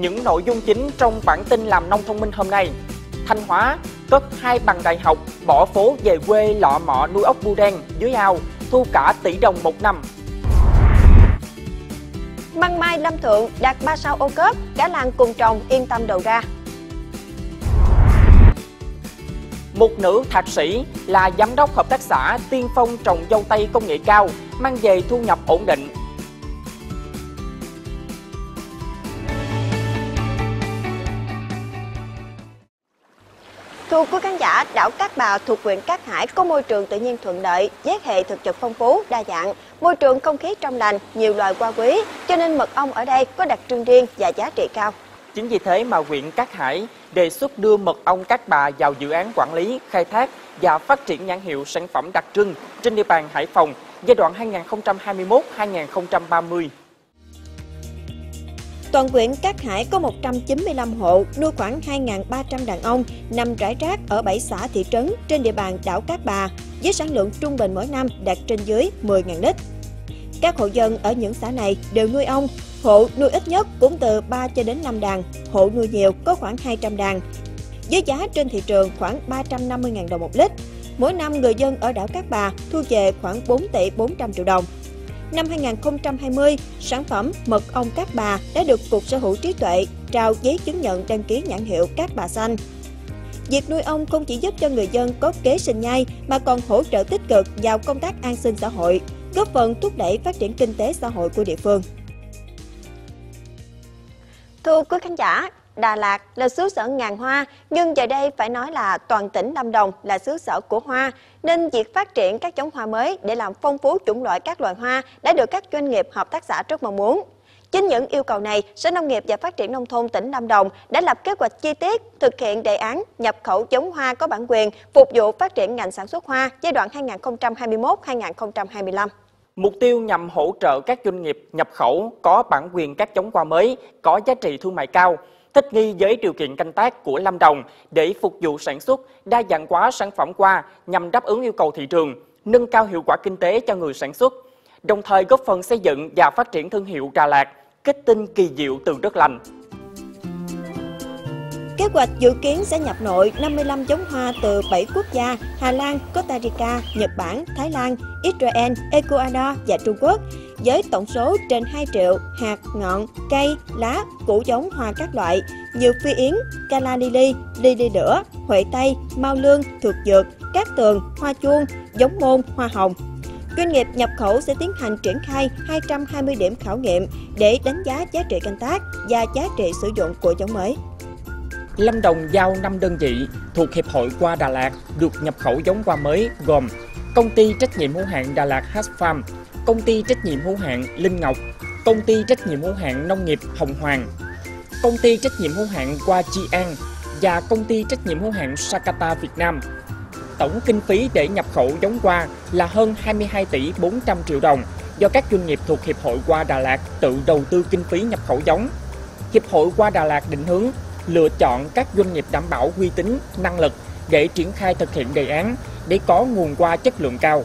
những nội dung chính trong bản tin làm nông thông minh hôm nay. Thanh Hóa cất 2 bằng đại học, bỏ phố về quê lọ mọ nuôi ốc bươu đen dưới ao, thu cả tỷ đồng một năm. Măng mai Lâm Thượng đạt 3 sao OCOP, cả làng cùng trồng yên tâm đầu ra. Một nữ thạc sĩ là giám đốc hợp tác xã tiên phong trồng dâu tây công nghệ cao, mang về thu nhập ổn định. Thưa quý khán giả, đảo Cát Bà thuộc huyện Cát Hải có môi trường tự nhiên thuận lợi, giác hệ thực vật phong phú, đa dạng, môi trường không khí trong lành, nhiều loài hoa quý, cho nên mật ong ở đây có đặc trưng riêng và giá trị cao. Chính vì thế mà huyện Cát Hải đề xuất đưa mật ong Cát Bà vào dự án quản lý, khai thác và phát triển nhãn hiệu sản phẩm đặc trưng trên địa bàn Hải Phòng giai đoạn 2021-2030. Toàn huyện Cát Hải có 195 hộ, nuôi khoảng 2.300 đàn ong, nằm rải rác ở 7 xã thị trấn trên địa bàn đảo Cát Bà, với sản lượng trung bình mỗi năm đạt trên dưới 10.000 lít. Các hộ dân ở những xã này đều nuôi ong, hộ nuôi ít nhất cũng từ 3 cho đến 5 đàn, hộ nuôi nhiều có khoảng 200 đàn, với giá trên thị trường khoảng 350.000 đồng một lít. Mỗi năm người dân ở đảo Cát Bà thu về khoảng 4 tỷ 400 triệu đồng. Năm 2020, sản phẩm mật ong Cát Bà đã được Cục Sở Hữu Trí Tuệ trao giấy chứng nhận đăng ký nhãn hiệu Cát Bà Xanh. Việc nuôi ong không chỉ giúp cho người dân có kế sinh nhai mà còn hỗ trợ tích cực vào công tác an sinh xã hội, góp phần thúc đẩy phát triển kinh tế xã hội của địa phương. Thưa quý khán giả, Đà Lạt là xứ sở ngàn hoa, nhưng giờ đây phải nói là toàn tỉnh Lâm Đồng là xứ sở của hoa, nên việc phát triển các giống hoa mới để làm phong phú chủng loại các loài hoa đã được các doanh nghiệp hợp tác xã rất mong muốn. Chính những yêu cầu này, Sở Nông nghiệp và Phát triển Nông thôn tỉnh Lâm Đồng đã lập kế hoạch chi tiết thực hiện đề án nhập khẩu giống hoa có bản quyền phục vụ phát triển ngành sản xuất hoa giai đoạn 2021-2025. Mục tiêu nhằm hỗ trợ các doanh nghiệp nhập khẩu có bản quyền các giống hoa mới có giá trị thương mại cao, thích nghi với điều kiện canh tác của Lâm Đồng để phục vụ sản xuất, đa dạng hóa sản phẩm hoa nhằm đáp ứng yêu cầu thị trường, nâng cao hiệu quả kinh tế cho người sản xuất, đồng thời góp phần xây dựng và phát triển thương hiệu Đà Lạt, kết tinh kỳ diệu từ đất lành. Kế hoạch dự kiến sẽ nhập nội 55 giống hoa từ 7 quốc gia Hà Lan, Costa Rica, Nhật Bản, Thái Lan, Israel, Ecuador và Trung Quốc, với tổng số trên 2 triệu hạt, ngọn, cây, lá, củ giống hoa các loại như phi yến, calla lily, lily đửa, huệ tây, mao lương, thược dược, cát tường, hoa chuông, giống môn, hoa hồng. Doanh nghiệp nhập khẩu sẽ tiến hành triển khai 220 điểm khảo nghiệm để đánh giá giá trị canh tác và giá trị sử dụng của giống mới. Lâm Đồng giao 5 đơn vị thuộc Hiệp hội Hoa Đà Lạt được nhập khẩu giống hoa mới gồm Công ty trách nhiệm hữu hạn Đà Lạt Hatch Farm, Công ty trách nhiệm hữu hạn Linh Ngọc, Công ty trách nhiệm hữu hạn Nông nghiệp Hồng Hoàng, Công ty trách nhiệm hữu hạn Hoa Chi An và Công ty trách nhiệm hữu hạn Sakata Việt Nam. Tổng kinh phí để nhập khẩu giống hoa là hơn 22 tỷ 400 triệu đồng do các doanh nghiệp thuộc Hiệp hội Hoa Đà Lạt tự đầu tư kinh phí nhập khẩu giống. Hiệp hội Hoa Đà Lạt định hướng lựa chọn các doanh nghiệp đảm bảo uy tín, năng lực để triển khai thực hiện đề án để có nguồn hoa chất lượng cao.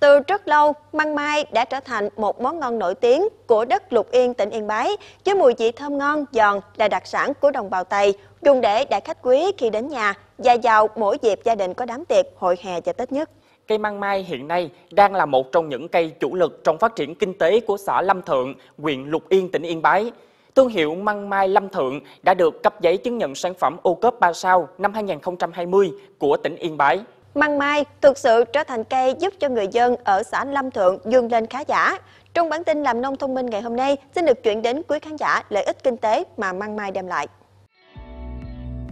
Từ rất lâu, măng mai đã trở thành một món ngon nổi tiếng của đất Lục Yên, tỉnh Yên Bái, với mùi vị thơm ngon, giòn là đặc sản của đồng bào Tày, dùng để đại khách quý khi đến nhà và vào mỗi dịp gia đình có đám tiệc, hội hè và Tết nhất. Cây măng mai hiện nay đang là một trong những cây chủ lực trong phát triển kinh tế của xã Lâm Thượng, huyện Lục Yên, tỉnh Yên Bái. Thương hiệu măng mai Lâm Thượng đã được cấp giấy chứng nhận sản phẩm OCOP 3 sao năm 2020 của tỉnh Yên Bái. Măng mai thực sự trở thành cây giúp cho người dân ở xã Lâm Thượng vươn lên khá giả. Trong bản tin làm nông thông minh ngày hôm nay xin được chuyển đến quý khán giả lợi ích kinh tế mà măng mai đem lại.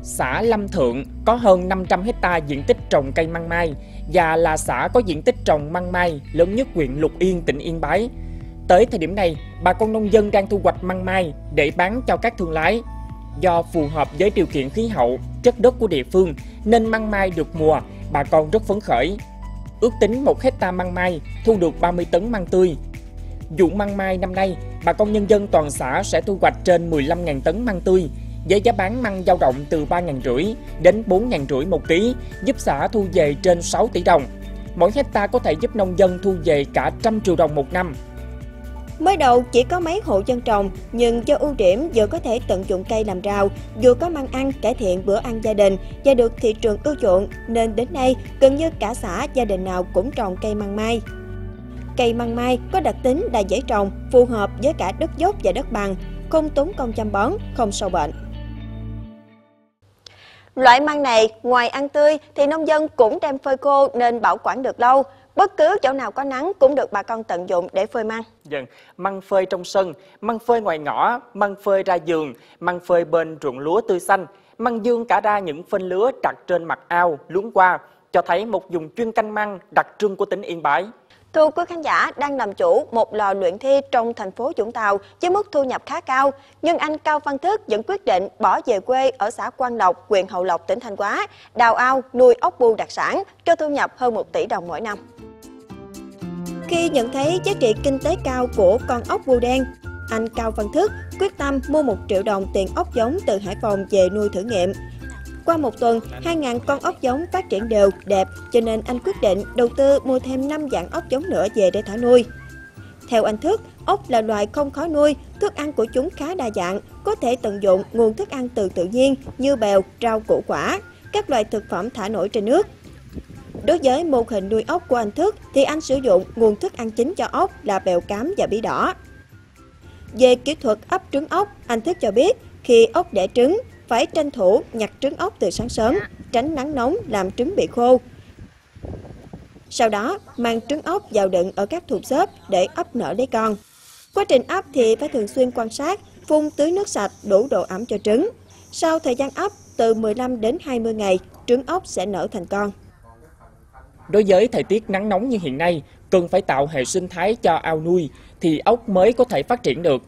Xã Lâm Thượng có hơn 500 ha diện tích trồng cây măng mai và là xã có diện tích trồng măng mai lớn nhất huyện Lục Yên, tỉnh Yên Bái. Tới thời điểm này, bà con nông dân đang thu hoạch măng mai để bán cho các thương lái. Do phù hợp với điều kiện khí hậu, chất đất của địa phương nên măng mai được mùa, bà con rất phấn khởi. Ước tính 1 hectare măng mai thu được 30 tấn măng tươi. Vụ măng mai năm nay, bà con nhân dân toàn xã sẽ thu hoạch trên 15.000 tấn măng tươi, với giá bán măng dao động từ 3.500 đến 4.500 một ký, giúp xã thu về trên 6 tỷ đồng. mỗi hecta có thể giúp nông dân thu về cả 100 triệu đồng một năm. Mới đầu chỉ có mấy hộ dân trồng, nhưng do ưu điểm vừa có thể tận dụng cây làm rau, vừa có măng ăn, cải thiện bữa ăn gia đình và được thị trường ưa chuộng, nên đến nay gần như cả xã gia đình nào cũng trồng cây măng mai. Cây măng mai có đặc tính là dễ trồng, phù hợp với cả đất dốc và đất bằng, không tốn công chăm bón, không sâu bệnh. Loại măng này ngoài ăn tươi thì nông dân cũng đem phơi khô nên bảo quản được lâu. Bất cứ chỗ nào có nắng cũng được bà con tận dụng để phơi măng. Vâng, măng phơi trong sân, măng phơi ngoài ngõ, măng phơi ra giường, măng phơi bên ruộng lúa tươi xanh, măng dương cả ra những phên lúa đặt trên mặt ao, luống qua, cho thấy một vùng chuyên canh măng đặc trưng của tỉnh Yên Bái. Thưa quý khán giả, đang làm chủ một lò luyện thi trong thành phố Vũng Tàu với mức thu nhập khá cao, nhưng anh Cao Văn Thức vẫn quyết định bỏ về quê ở xã Quang Lộc, huyện Hậu Lộc, tỉnh Thanh Hóa, đào ao nuôi ốc bu đặc sản cho thu nhập hơn 1 tỷ đồng mỗi năm. Khi nhận thấy giá trị kinh tế cao của con ốc bu đen, anh Cao Văn Thức quyết tâm mua 1 triệu đồng tiền ốc giống từ Hải Phòng về nuôi thử nghiệm. Qua một tuần, 2.000 con ốc giống phát triển đều, đẹp, cho nên anh quyết định đầu tư mua thêm 5 dạng ốc giống nữa về để thả nuôi. Theo anh Thức, ốc là loài không khó nuôi, thức ăn của chúng khá đa dạng, có thể tận dụng nguồn thức ăn từ tự nhiên như bèo, rau củ quả, các loại thực phẩm thả nổi trên nước. Đối với mô hình nuôi ốc của anh Thức thì anh sử dụng nguồn thức ăn chính cho ốc là bèo cám và bí đỏ. Về kỹ thuật ấp trứng ốc, anh Thức cho biết khi ốc đẻ trứng, phải tranh thủ nhặt trứng ốc từ sáng sớm, tránh nắng nóng làm trứng bị khô. Sau đó, mang trứng ốc vào đựng ở các thùng xốp để ấp nở lấy con. Quá trình ấp thì phải thường xuyên quan sát, phun tưới nước sạch đủ độ ẩm cho trứng. Sau thời gian ấp từ 15 đến 20 ngày, trứng ốc sẽ nở thành con. Đối với thời tiết nắng nóng như hiện nay, cần phải tạo hệ sinh thái cho ao nuôi thì ốc mới có thể phát triển được.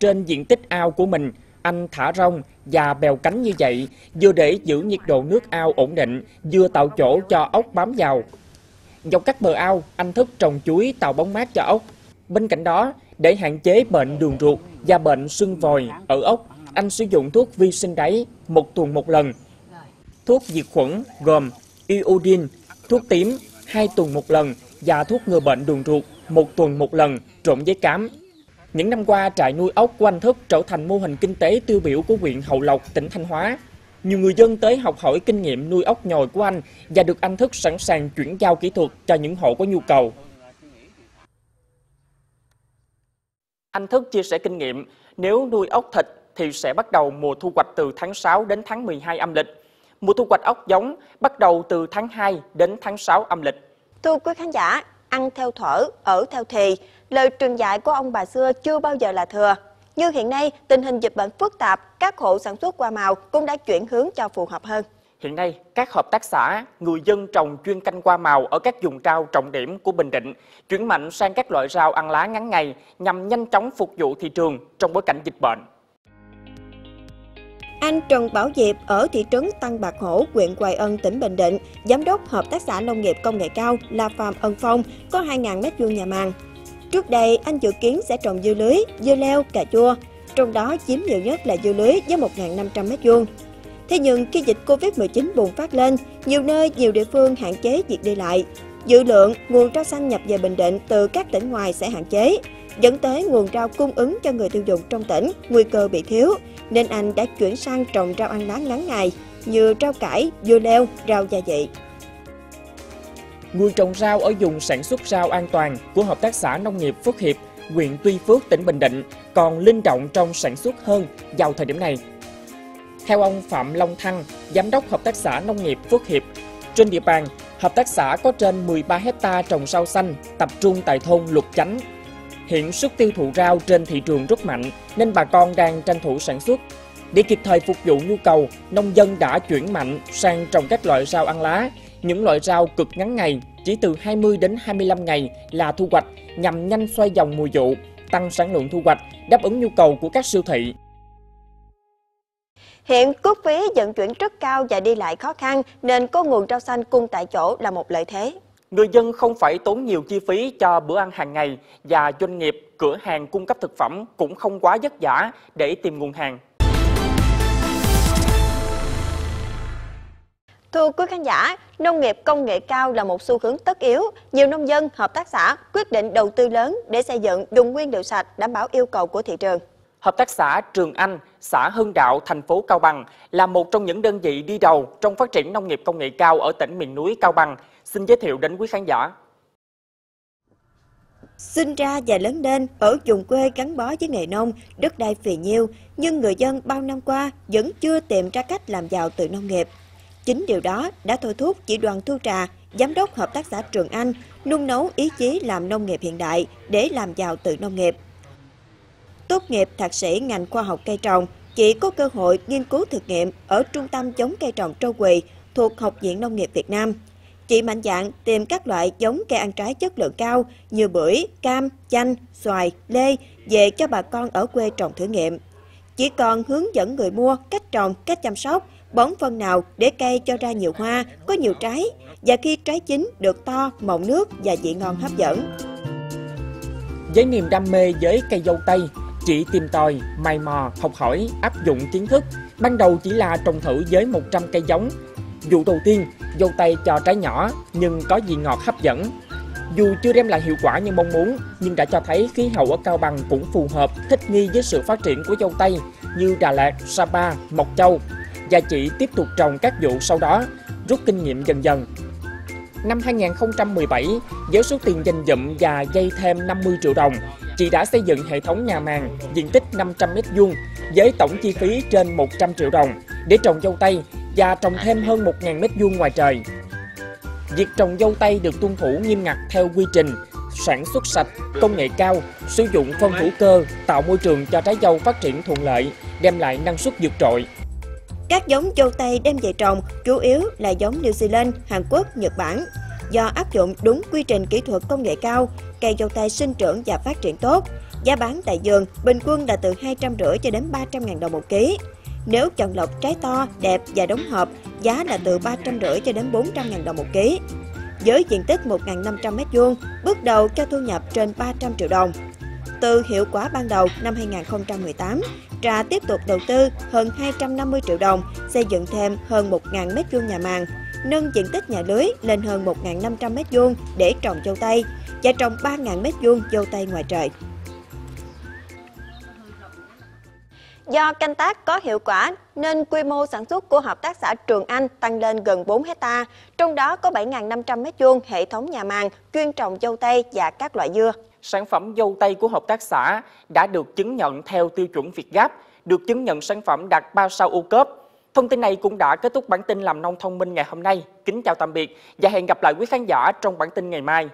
Trên diện tích ao của mình, anh thả rong và bèo cánh như vậy, vừa để giữ nhiệt độ nước ao ổn định, vừa tạo chỗ cho ốc bám vào. Dọc các bờ ao, anh Thức trồng chuối tạo bóng mát cho ốc. Bên cạnh đó, để hạn chế bệnh đường ruột và bệnh sưng vòi ở ốc, anh sử dụng thuốc vi sinh đáy 1 tuần 1 lần. Thuốc diệt khuẩn gồm iodine, thuốc tím 2 tuần 1 lần và thuốc ngừa bệnh đường ruột 1 tuần 1 lần trộn với cám. Những năm qua, trại nuôi ốc của anh Thức trở thành mô hình kinh tế tiêu biểu của huyện Hậu Lộc, tỉnh Thanh Hóa. Nhiều người dân tới học hỏi kinh nghiệm nuôi ốc nhồi của anh và được anh Thức sẵn sàng chuyển giao kỹ thuật cho những hộ có nhu cầu. Anh Thức chia sẻ kinh nghiệm, nếu nuôi ốc thịt thì sẽ bắt đầu mùa thu hoạch từ tháng 6 đến tháng 12 âm lịch. Mùa thu hoạch ốc giống bắt đầu từ tháng 2 đến tháng 6 âm lịch. Thưa quý khán giả, ăn theo thuở, ở theo thì, lời truyền dạy của ông bà xưa chưa bao giờ là thừa. Như hiện nay, tình hình dịch bệnh phức tạp, các hộ sản xuất hoa màu cũng đã chuyển hướng cho phù hợp hơn. Hiện nay, các hợp tác xã, người dân trồng chuyên canh hoa màu ở các vùng rau trọng điểm của Bình Định chuyển mạnh sang các loại rau ăn lá ngắn ngày nhằm nhanh chóng phục vụ thị trường trong bối cảnh dịch bệnh. Anh Trần Bảo Diệp ở thị trấn Tăng Bạc Hổ, huyện Quài Ân, tỉnh Bình Định, giám đốc hợp tác xã nông nghiệp công nghệ cao La Phàm Ân Phong, có 2.000 m² nhà màng. Trước đây, anh dự kiến sẽ trồng dưa lưới, dưa leo, cà chua, trong đó chiếm nhiều nhất là dưa lưới với 1.500 m². Thế nhưng khi dịch Covid-19 bùng phát lên, nhiều nơi, nhiều địa phương hạn chế việc đi lại. Dự lượng nguồn rau xanh nhập về Bình Định từ các tỉnh ngoài sẽ hạn chế, dẫn tới nguồn rau cung ứng cho người tiêu dùng trong tỉnh nguy cơ bị thiếu, nên anh đã chuyển sang trồng rau ăn lá ngắn ngày như rau cải, dưa leo, rau gia vị. Người trồng rau ở vùng sản xuất rau an toàn của Hợp tác xã Nông nghiệp Phước Hiệp, huyện Tuy Phước, tỉnh Bình Định còn linh động trong sản xuất hơn vào thời điểm này. Theo ông Phạm Long Thăng, giám đốc Hợp tác xã Nông nghiệp Phước Hiệp, trên địa bàn, hợp tác xã có trên 13 hecta trồng rau xanh tập trung tại thôn Lục Chánh. Hiện sức tiêu thụ rau trên thị trường rất mạnh nên bà con đang tranh thủ sản xuất. Để kịp thời phục vụ nhu cầu, nông dân đã chuyển mạnh sang trồng các loại rau ăn lá, những loại rau cực ngắn ngày, chỉ từ 20 đến 25 ngày là thu hoạch nhằm nhanh xoay vòng mùa vụ, tăng sản lượng thu hoạch, đáp ứng nhu cầu của các siêu thị. Hiện cước phí vận chuyển rất cao và đi lại khó khăn nên có nguồn rau xanh cung tại chỗ là một lợi thế. Người dân không phải tốn nhiều chi phí cho bữa ăn hàng ngày và doanh nghiệp, cửa hàng cung cấp thực phẩm cũng không quá vất vả để tìm nguồn hàng. Thưa quý khán giả, nông nghiệp công nghệ cao là một xu hướng tất yếu. Nhiều nông dân, hợp tác xã quyết định đầu tư lớn để xây dựng dùng nguyên liệu sạch đảm bảo yêu cầu của thị trường. Hợp tác xã Trường Anh, xã Hưng Đạo, thành phố Cao Bằng là một trong những đơn vị đi đầu trong phát triển nông nghiệp công nghệ cao ở tỉnh miền núi Cao Bằng. Xin giới thiệu đến quý khán giả. Sinh ra và lớn lên ở vùng quê gắn bó với nghề nông, đất đai phì nhiêu, nhưng người dân bao năm qua vẫn chưa tìm ra cách làm giàu từ nông nghiệp. Chính điều đó đã thôi thúc chị Đoàn Thu Trà, giám đốc hợp tác xã Trường Anh, nung nấu ý chí làm nông nghiệp hiện đại để làm giàu từ nông nghiệp. Tốt nghiệp thạc sĩ ngành khoa học cây trồng, chị có cơ hội nghiên cứu thực nghiệm ở trung tâm giống cây trồng Trâu Quỳ thuộc Học viện Nông nghiệp Việt Nam. Chị mạnh dạn tìm các loại giống cây ăn trái chất lượng cao như bưởi, cam, chanh, xoài, lê về cho bà con ở quê trồng thử nghiệm. Chỉ còn hướng dẫn người mua cách trồng, cách chăm sóc, bón phân nào để cây cho ra nhiều hoa, có nhiều trái và khi trái chín được to, mọng nước và vị ngon hấp dẫn. Với niềm đam mê với cây dâu tây, chị tìm tòi, mày mò, học hỏi, áp dụng kiến thức. Ban đầu chỉ là trồng thử với 100 cây giống. Vụ đầu tiên, dâu tây cho trái nhỏ nhưng có vị ngọt hấp dẫn. Dù chưa đem lại hiệu quả như mong muốn, nhưng đã cho thấy khí hậu ở Cao Bằng cũng phù hợp, thích nghi với sự phát triển của dâu tây như Đà Lạt, Sapa, Mộc Châu. Và chị tiếp tục trồng các vụ sau đó, rút kinh nghiệm dần dần. Năm 2017, với số tiền dành dụm và vay thêm 50 triệu đồng, chị đã xây dựng hệ thống nhà màng diện tích 500 m² với tổng chi phí trên 100 triệu đồng để trồng dâu tây và trồng thêm hơn 1.000 m² ngoài trời. Việc trồng dâu tây được tuân thủ nghiêm ngặt theo quy trình sản xuất sạch, công nghệ cao, sử dụng phân hữu cơ, tạo môi trường cho trái dâu phát triển thuận lợi, đem lại năng suất vượt trội. Các giống dâu tây đem về trồng chủ yếu là giống New Zealand, Hàn Quốc, Nhật Bản. Do áp dụng đúng quy trình kỹ thuật công nghệ cao, cây dâu tây sinh trưởng và phát triển tốt. Giá bán tại vườn bình quân là từ 250 cho đến 300.000 đồng một ký. Nếu chọn lọc trái to, đẹp và đóng hộp, giá là từ 350 cho đến 400.000 đồng một ký. Với diện tích 1.500 m², bước đầu cho thu nhập trên 300 triệu đồng. Từ hiệu quả ban đầu năm 2018, Trà tiếp tục đầu tư hơn 250 triệu đồng, xây dựng thêm hơn 1.000 m² nhà màng, nâng diện tích nhà lưới lên hơn 1.500 m² để trồng dâu tây và trồng 3.000 m² dâu tây ngoài trời. Do canh tác có hiệu quả nên quy mô sản xuất của hợp tác xã Trường Anh tăng lên gần 4 hecta, trong đó có 7.500 m² hệ thống nhà màng chuyên trồng dâu tây và các loại dưa. Sản phẩm dâu tây của hợp tác xã đã được chứng nhận theo tiêu chuẩn VietGAP, được chứng nhận sản phẩm đạt 3 sao OCOP. Thông tin này cũng đã kết thúc bản tin Làm Nông Thông Minh ngày hôm nay. Kính chào tạm biệt và hẹn gặp lại quý khán giả trong bản tin ngày mai.